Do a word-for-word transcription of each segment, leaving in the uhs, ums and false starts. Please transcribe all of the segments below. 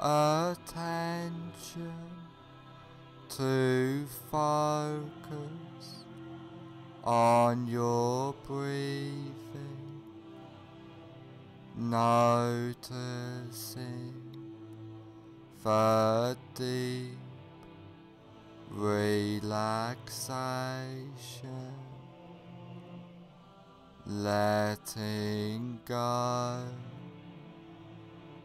attention to focus on your breathing, noticing the deep relaxation, letting go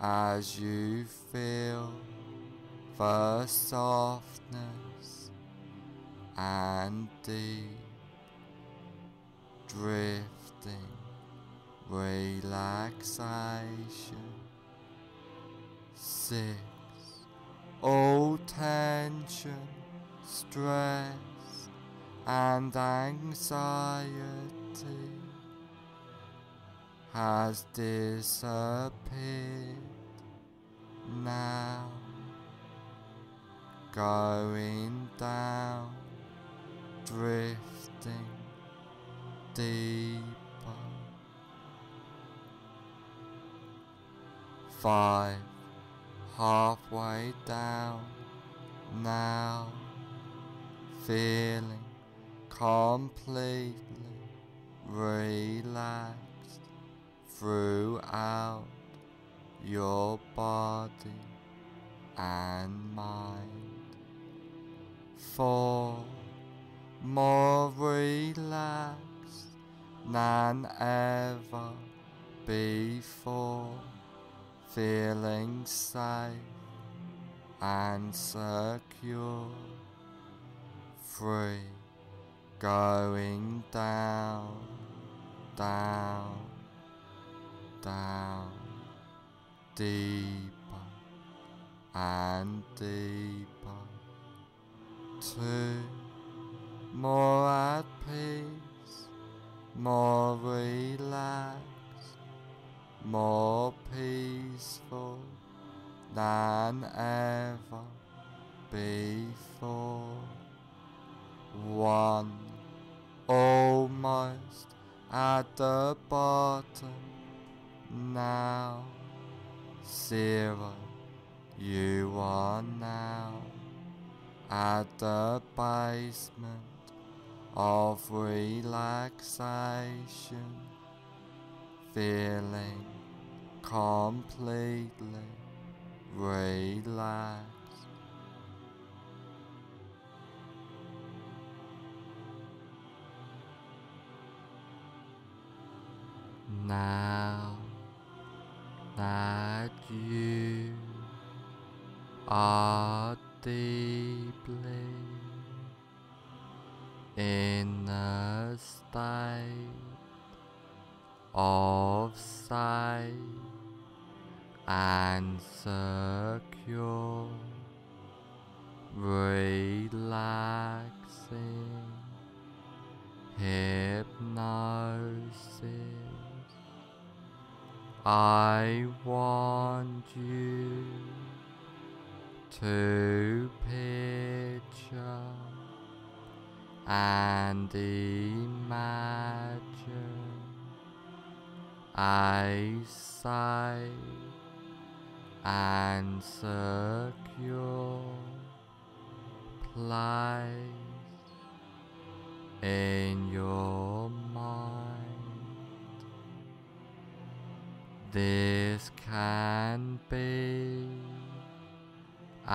as you feel the softness and deep drifting relaxation. Six, all tension, stress and anxiety has disappeared now, going down, drifting deeper. Five, halfway down now, feeling completely relaxed throughout your body and mind. Four, more relaxed than ever before, feeling safe and secure. Three, going down, down, down, deeper and deeper. Two, more at peace, more relaxed, more peaceful than ever before. One, almost at the bottom now. Zero, you are now at the basement of relaxation, feeling completely relaxed. Now that you are deeply in a state of sight and secure relaxing hypnosis, I want you to picture and imagine a safe and secure place in your mind. This can be a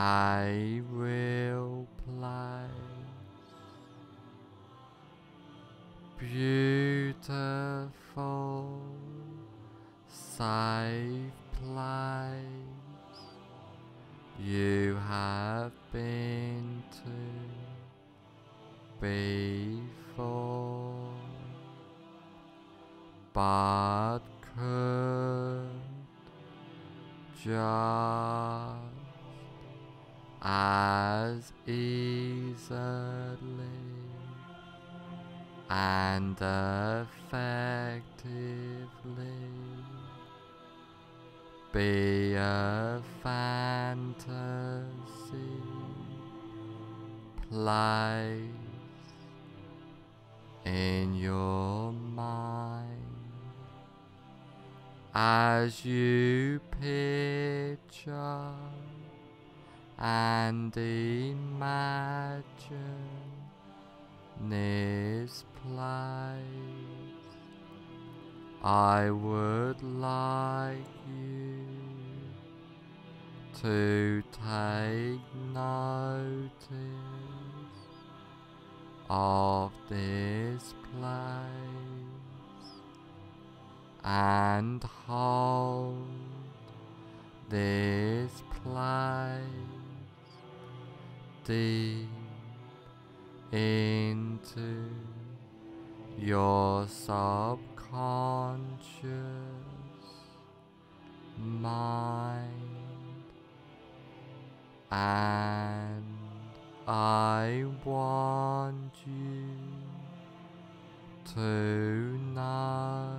real place, beautiful, safe place You have been to before, but could just as easily and effectively be a fantasy place in your mind as you picture and imagine this place. I would like you to take notice of this place and hold this place deep into your subconscious mind, and I want you to know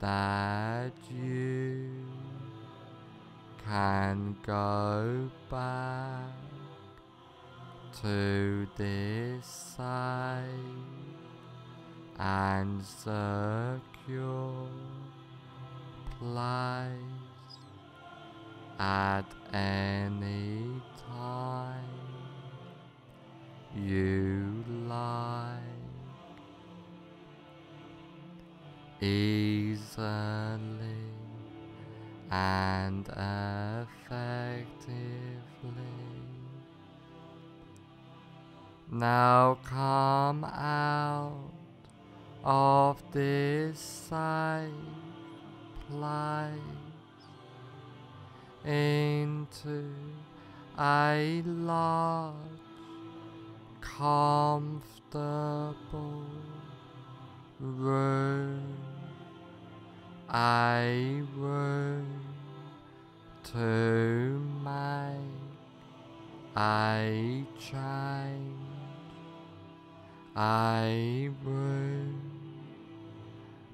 that you can go back to this side and secure place at any time you like, easily and effectively. Now come out of this safe place into a large, comfortable room, a room to make a change, a room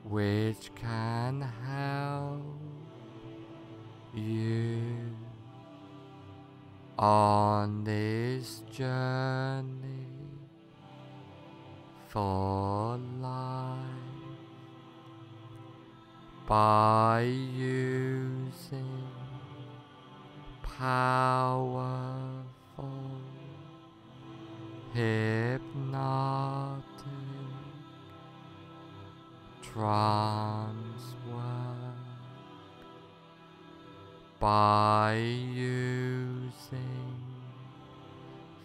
which can help you on this journey for life by using powerful hypnotic trance work, by using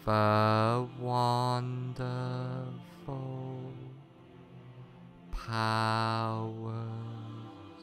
the wonderful powers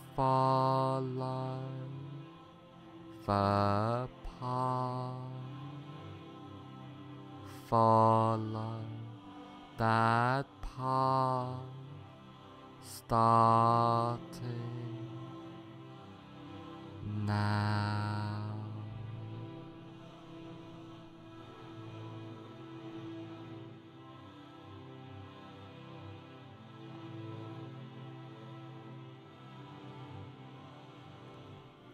follow the path. Follow that path, starting now.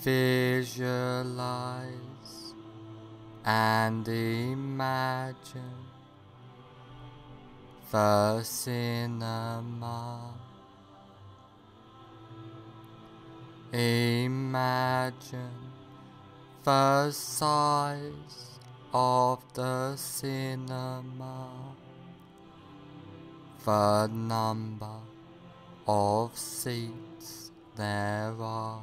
Visualize and imagine the cinema. Imagine the size of the cinema, the number of seats there are,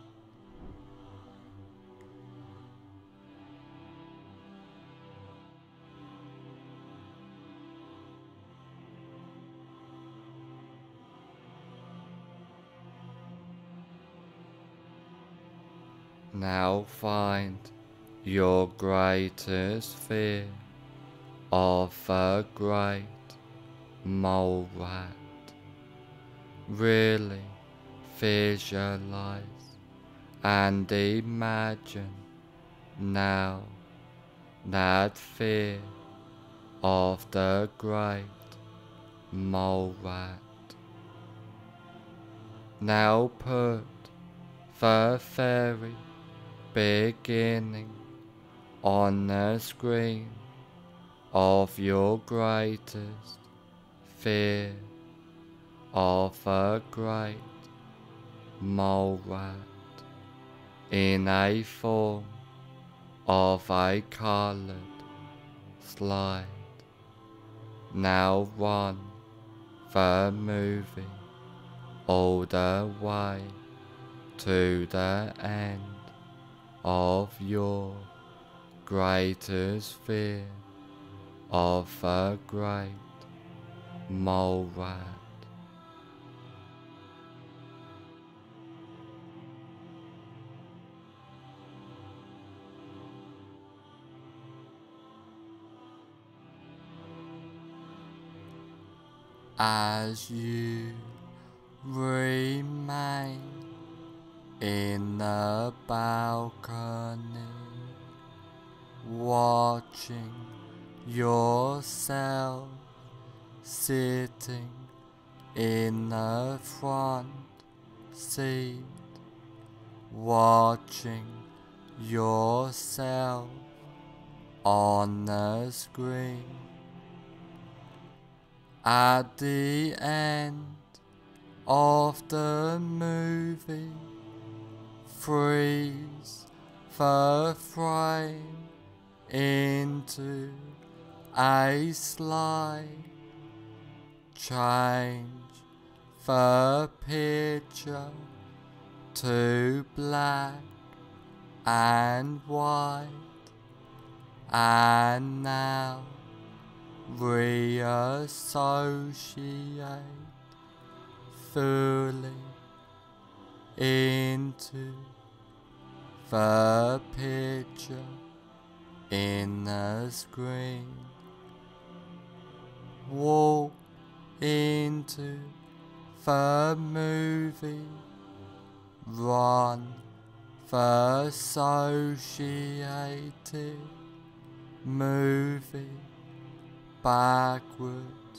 Now find your greatest fear of the great mole rat. Really visualize and imagine now that fear of the great mole rat. Now put the fairy beginning on the screen of your greatest fear of a great mole rat in a form of a colored slide. Now run the movie all the way to the end of your greatest fear of a great mole rat. As you remain in the balcony, watching yourself sitting in the front seat, watching yourself on the screen. At the end of the movie, freeze the frame into a slide. Change the picture to black and white, and now reassociate fully into the picture in the screen. Walk into the movie, run the associated movie backwards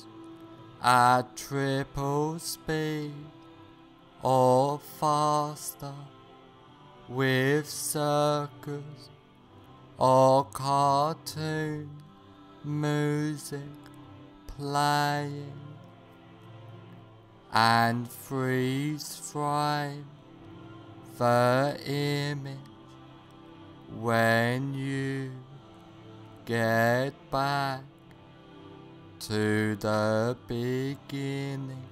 at triple speed or faster, with circus or cartoon music playing, and freeze frame the image when you get back to the beginning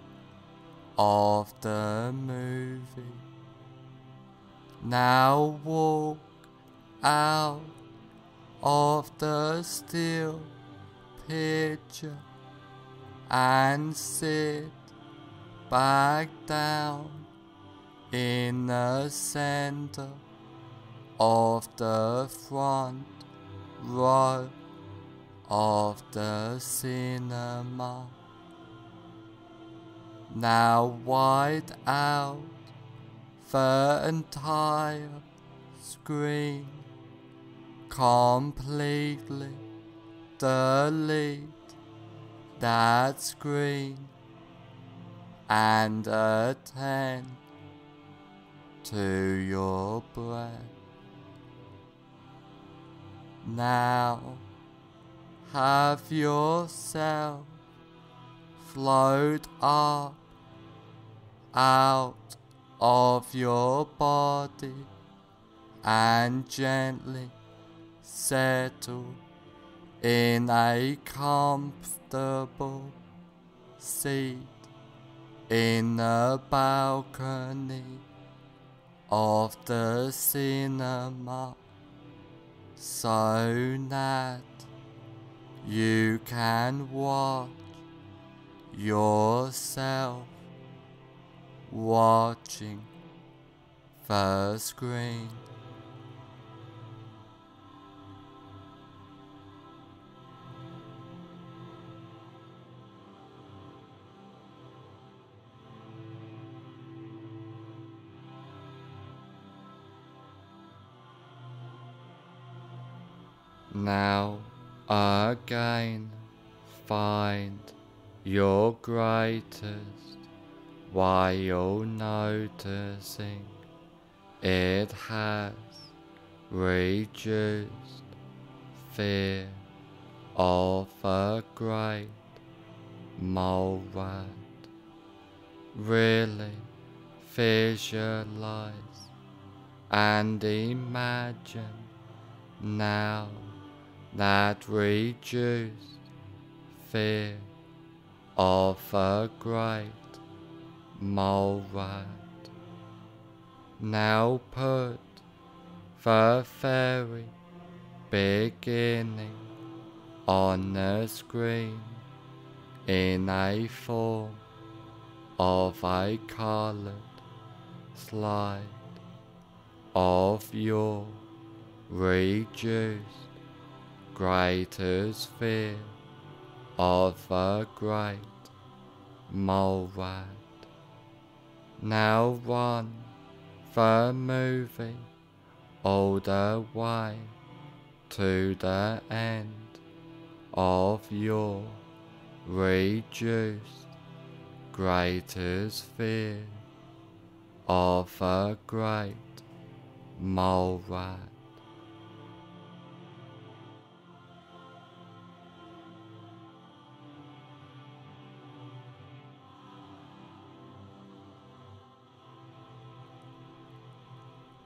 of the movie. Now walk out of the still picture and sit back down in the center of the front row of the cinema. Now wide out the entire screen, completely delete that screen and attend to your breath. Now have yourself float up out of your body and gently settle in a comfortable seat in the balcony of the cinema, so that you can watch yourself watching the screen. Now again find your greatest while noticing it has reduced fear of a great mole rat. Really visualize and imagine now that reduced fear of a great mole rat. Now put the very beginning on the screen in a form of a colored slide of your reduced greatest fear of a great mole rat. Now run the movie all the way to the end of your reduced greatest fear of a great mole rat.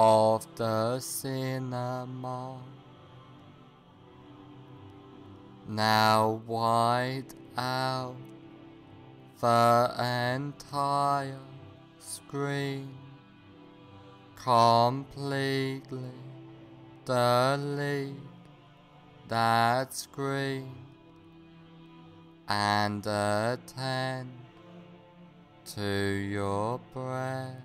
of the cinema. Now wide out the entire screen, completely delete that screen and attend to your breath.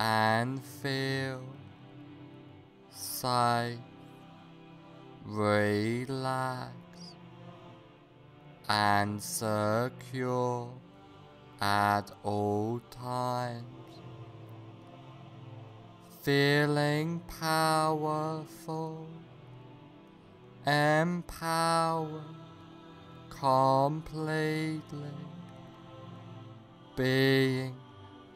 and feel safe, relaxed, and secure at all times, feeling powerful, empowered completely, being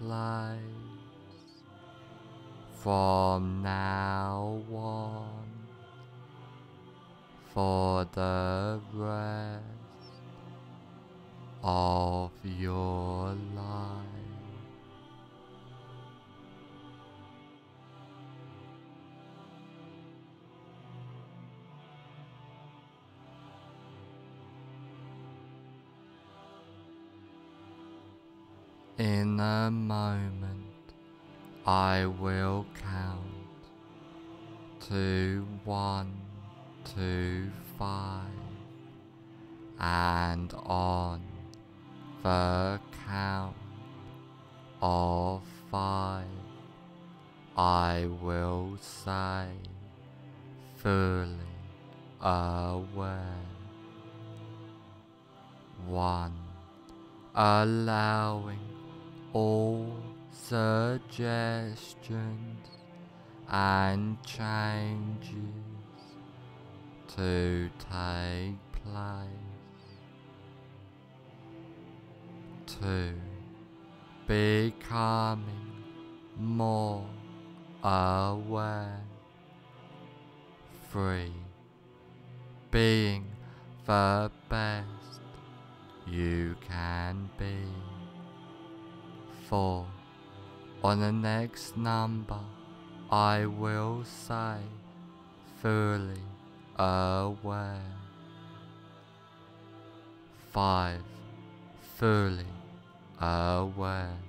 place from now on for the rest of your life. In a moment, I will count to one, two, five, and on the count of five, I will say, fully aware. One, allowing all suggestions and changes to take place. Two, becoming more aware. Three, being the best you can be. Four, on the next number, I will say, fully aware. Five, fully aware.